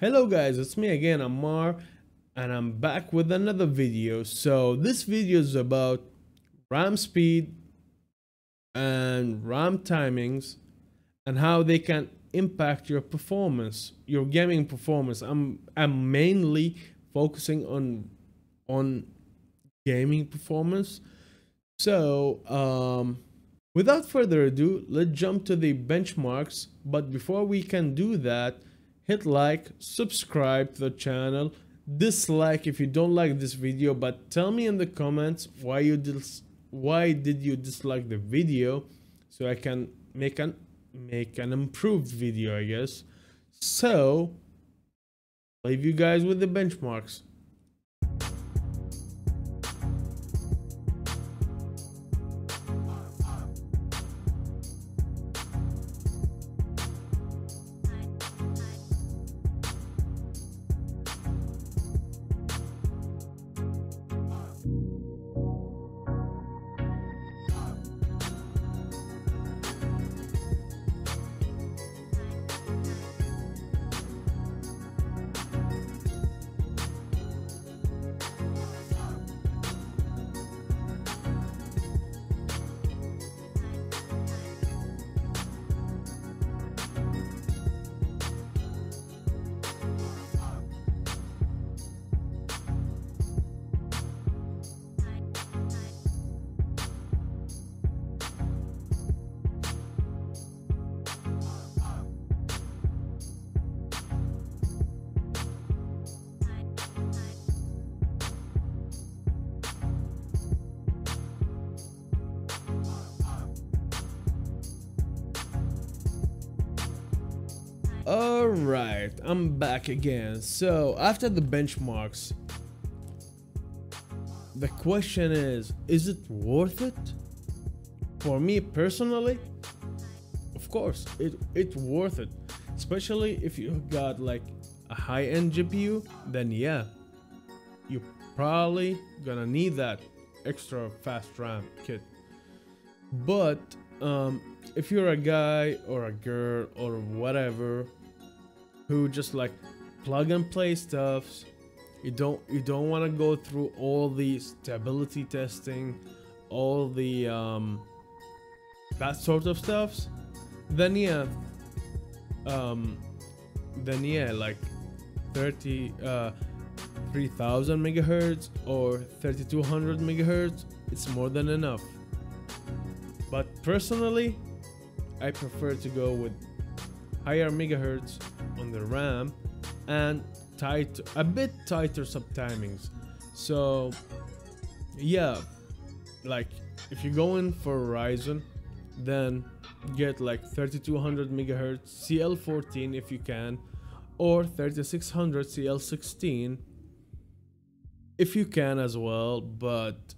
Hello guys, it's me again, Ammar, and I'm back with another video. So this video is about RAM speed and RAM timings and how they can impact your performance, your gaming performance. I'm mainly focusing on gaming performance. So without further ado, let's jump to the benchmarks. But before we can do that, hit like, subscribe to the channel, dislike if you don't like this video, but tell me in the comments why did you dislike the video so I can make an improved video, I guess. So I'll leave you guys with the benchmarks. Alright, I'm back again. So after the benchmarks, the question is it worth it? For me personally, of course, it's worth it. Especially if you got like a high-end GPU, then yeah, you're probably gonna need that extra fast RAM kit. But if you're a guy or a girl or whatever who just like plug and play stuffs, you don't want to go through all the stability testing, all the that sort of stuffs, then yeah, like 3000 megahertz or 3200 megahertz, it's more than enough. But personally, I prefer to go with higher megahertz on the RAM and a bit tighter subtimings. So yeah, like if you're going for Ryzen, then get like 3200 megahertz CL14 if you can, or 3600 CL16 if you can as well. But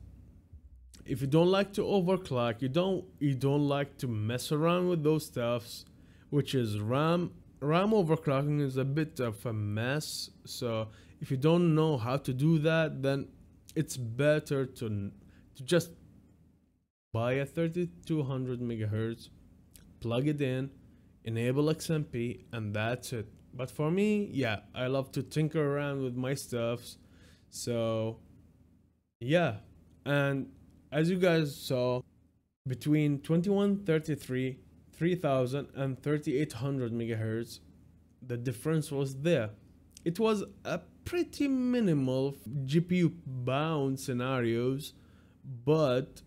if you don't like to overclock, you don't like to mess around with those stuffs, which is RAM overclocking is a bit of a mess. So if you don't know how to do that, then it's better to just buy a 3200 megahertz, plug it in, enable XMP, and that's it. But for me, yeah, I love to tinker around with my stuffs. So yeah, and as you guys saw, between 2133 3000 and 3800 megahertz, the difference was there. It was a pretty minimal GPU bound scenarios, but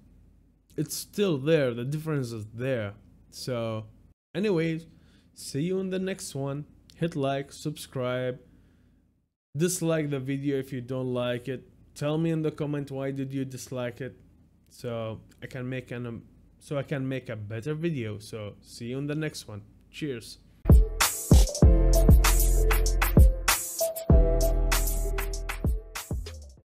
it's still there. The difference is there. So anyways, see you in the next one. Hit like, subscribe, dislike the video if you don't like it. Tell me in the comment why did you dislike it, so I can make a better video. So see you in the next one. Cheers.